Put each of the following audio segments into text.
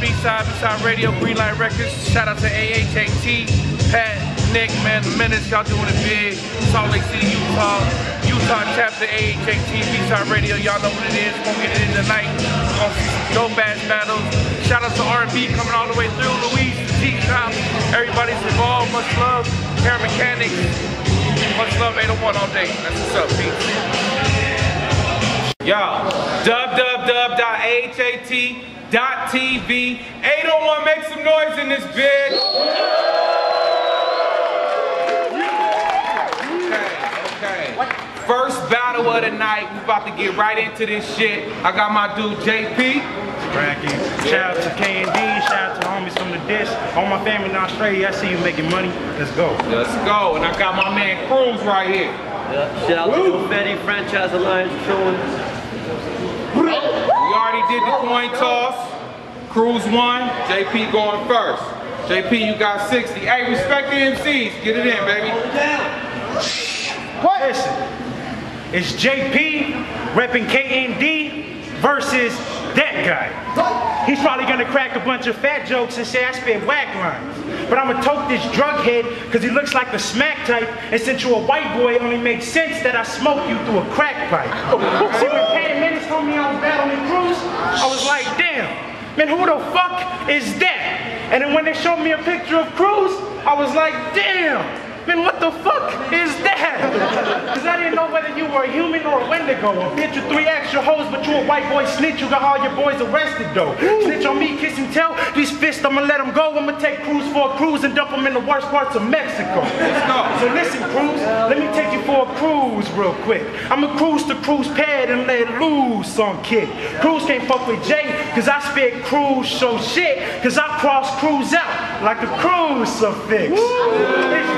B side radio, Green Light Records. Shout out to AHAT, Pat, Nick, man, the Menace, y'all doing it big. Salt Lake City, Utah chapter AHAT, B side radio, y'all know what it is. We're gonna get it in tonight. We're gonna go bash battles. Shout out to R&B coming all the way through, Louise, T Top, everybody's involved. Much love, Hair Mechanix. Much love, 801 all day. That's what's up, peace. Y'all, www.ahat.tv. 801, make some noise in this bitch. Okay, okay. First battle of the night. We about to get right into this shit. I got my dude JP. Cracking. Shout out to KND. Shout out to homies from the disc. All my family in Australia. I see you making money. Let's go. Let's go. And I got my man CREWS right here. Yeah. Shout out to Betty Franchise Alliance. We already did the coin toss. CREWS won, JP going first. JP, you got 60. Hey, respect the MCs. Get it in, baby. What? Listen, it's JP repping KND versus that guy. He's probably gonna crack a bunch of fat jokes and say I spit whack lines. But I'ma tote this drug head because he looks like the smack type, and since you're a white boy, it only makes sense that I smoke you through a crack pipe. See, when 10 minutes told me I was battling CREWS, I was like, damn. Man, who the fuck is that? And then when they showed me a picture of CREWS, I was like, damn, man, what the fuck is that? Because I didn't know whether you were a human or a Wendigo. A bitch with 3 extra hoes, but you a white boy snitch, you got all your boys arrested though. Ooh. Snitch on me, kiss and tell, these fists, I'ma let them go. I'ma take CREWS for a cruise and dump them in the worst parts of Mexico. So listen, CREWS, let me take you for a cruise real quick. I'ma cruise to CREWS pad and let loose on kid. CREWS can't fuck with Jay, cause I spit CREWS so shit, cause I cross CREWS out like a cruise suffix. It's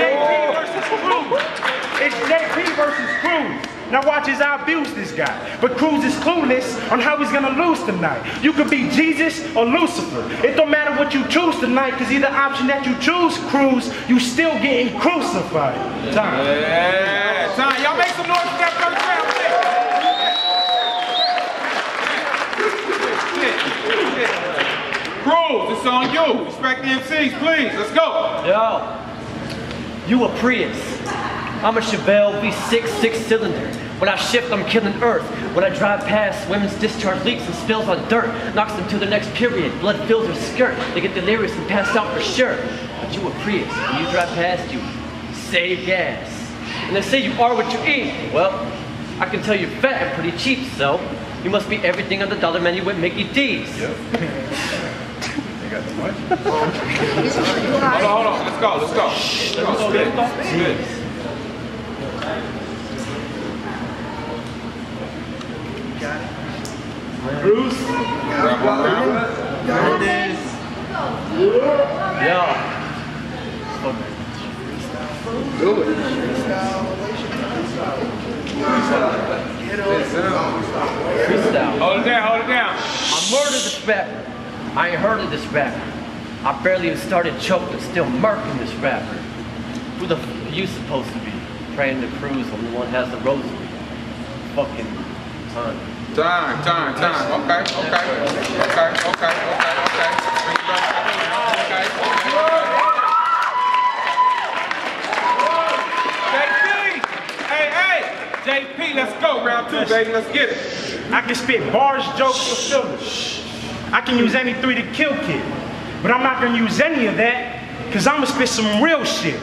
JP versus CREWS. It's JP versus CREWS. Now watch as I abuse this guy. But CREWS is clueless on how he's gonna lose tonight. You could be Jesus or Lucifer. It don't matter what you choose tonight, cause either option that you choose, CREWS, you still getting crucified. Time. Yeah. Time. Y'all make some noise for that first round. CREWS, it's on you. Respect the MCs, please. Let's go. Yo. You a Prius. I'm a Chevelle V6 6-cylinder. When I shift, I'm killing Earth. When I drive past, women's discharge leaks and spills on dirt. Knocks them to their next period. Blood fills their skirt. They get delirious and pass out for sure. But you a Prius. When you drive past, you save gas. And they say you are what you eat. Well, I can tell you're fat and pretty cheap, so you must be everything on the dollar menu with Mickey D's. Yep. They got too much. Hold on. Let's go. Let's go. Shh, let's go. CREWS, freestyle. Hold it down, hold it down. I murdered this rapper. I ain't heard of this rapper. I barely even started choking, still murking this rapper. Who the f you supposed to be? Praying to CREWS, only one has the rosary. Fucking time. Time. Okay. Hey, JP, let's go. Round 2, baby, let's get it. I can spit bars, jokes, or fillers. I can use any 3 to kill kid, but I'm not gonna use any of that. Cause I'ma spit some real shit.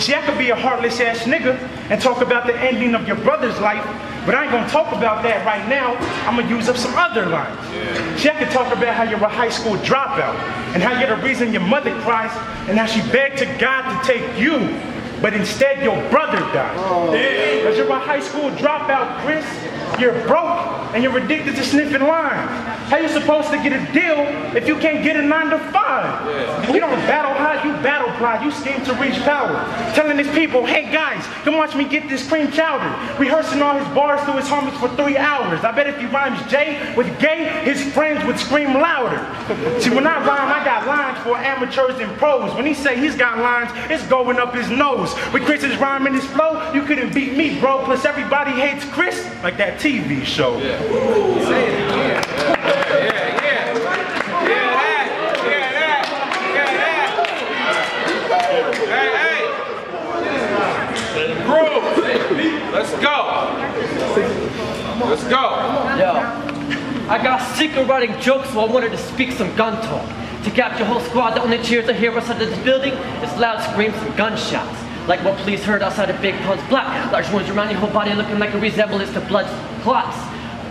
See, I could be a heartless ass nigga and talk about the ending of your brother's life, But I ain't gonna talk about that right now. I'm gonna use up some other lines. Yeah. See, I could talk about how you're a high school dropout and how you're the reason your mother cries and how she begged to God to take you, but instead your brother died. Oh. Yeah. Cause you're a high school dropout, Chris. You're broke and you're addicted to sniffing lime. How you supposed to get a deal if you can't get a 9-to-5? Yeah. You don't battle hard, you battle pride. You scheme to reach power. Telling these people, hey guys, come watch me get this cream chowder. Rehearsing all his bars to his homies for 3 hours. I bet if he rhymes J with gay, his friends would scream louder. See, when I rhyme, I got lines for amateurs and pros. When he say he's got lines, it's going up his nose. With Chris's rhyme and his flow, you couldn't beat me, bro. Plus everybody hates Chris like that TV show. Yeah. Ooh, say it again. Yeah, yeah. Hey. Let's go. Let's go. Yo, I got sick of writing jokes, so I wanted to speak some gun talk. To capture whole squad that only cheers to hear us out of this building, it's loud screams and gunshots. Like what police heard outside of Big Pond's block. Large wounds around your whole body looking like a resemblance to blood clots.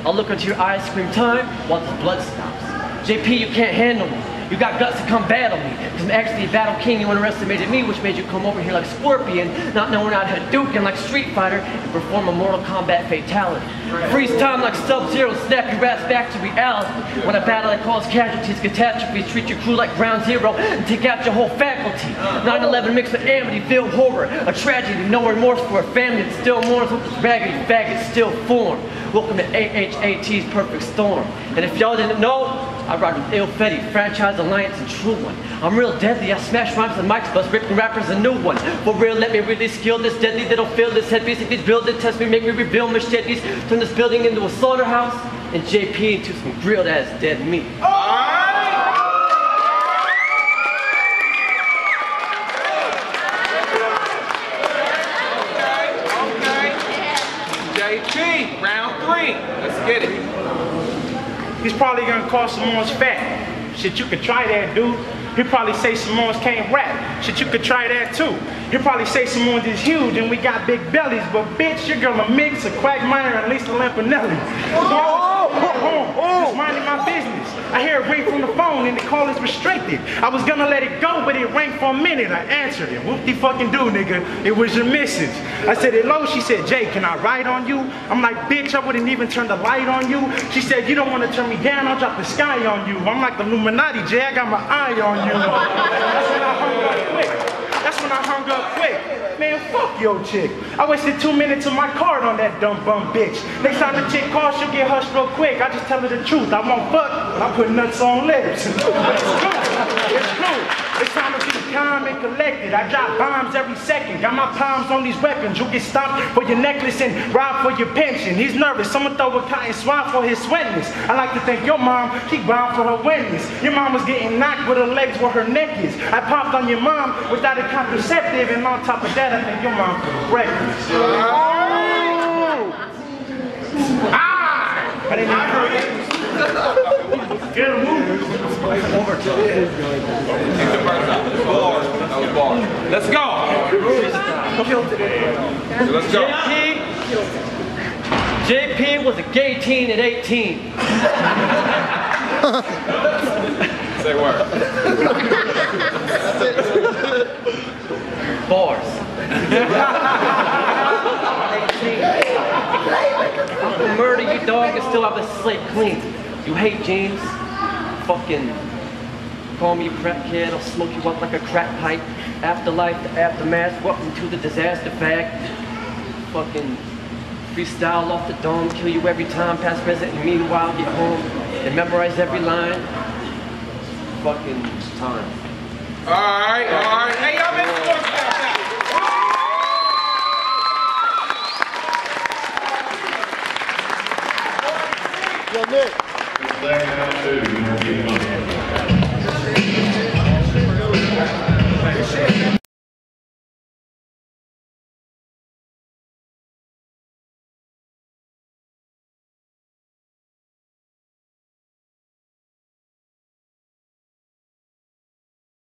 I'll look into your eyes, scream time, once the blood stops. JP, you can't handle me. You got guts to come battle me. Because I'm actually a battle king, you underestimated me, which made you come over here like Scorpion, not knowing how to Hadouken and like Street Fighter, and perform a Mortal Kombat fatality. Freeze time like Sub-Zero, snap your ass back to reality. When a battle that causes casualties, catastrophes, treat your crew like ground zero and take out your whole faculty. 9/11 mixed with Amityville horror, a tragedy, no remorse for a family that still mourns with this raggedy faggot still formed. Welcome to AHAT's Perfect Storm. And if y'all didn't know, I ride with Ill Fede, Franchise Alliance, and True One. I'm real deadly, I smash rhymes and mics, bust ripping rappers a new one. For real, let me really skill this deadly, they don't feel this headpiece. If these build it, test me, make me reveal machetes. Turn this building into a slaughterhouse, and JP into some grilled ass dead meat. All right. Okay. JP, round three. Let's get it. He's probably gonna call Simone's fat. Shit, you could try that, dude. He'll probably say Simone's can't rap. Shit, you could try that too. He'll probably say Simone's is huge and we got big bellies, but bitch, your girl a mix of Quagmire and Lisa Lampanelli. So I was just minding my business. I hear a ring from the phone and the call is restricted. I was gonna let it go, but it rang for a minute. I answered it. Whoop de fucking do, nigga. It was your missus. I said, hello. She said, Jay, can I ride on you? I'm like, bitch, I wouldn't even turn the light on you. She said, you don't want to turn me down, I'll drop the sky on you. I'm like the Illuminati, Jay, I got my eye on you. That's when I hung up quick. That's when I hung up quick. Man, fuck your chick. I wasted 2 minutes of my card on that dumb bum bitch. Next time the chick calls, she'll get hushed real quick. I just tell her the truth. I won't fuck, but I put nuts on lips. It's true. It's true. It's time to be calm and collected. I drop bombs every second. Got my palms on these weapons. You'll get stopped for your necklace and robbed for your pension. He's nervous. Someone throw a cotton swab for his sweatness. I like to thank your mom. She bound for her wetness. Your mom was getting knocked with her legs where her neck is. I popped on your mom without a contraceptive, and on top of that, I think your mom was breakfast. Oh. Ah! I didn't hear it. Get a move. Let's go. Let's go. JP was a gay teen at 18. Say word. Bars. I can murder you, dog, and still have the slate clean. You hate James? Fucking call me prep kid. I'll smoke you up like a crack pipe. Afterlife, the aftermath. Welcome to the disaster bag. Fucking freestyle off the dome. Kill you every time. Past, present, and meanwhile get home and memorize every line. Fucking time. All right, all right. Hey, y'all been talking about that. Yo, Nick.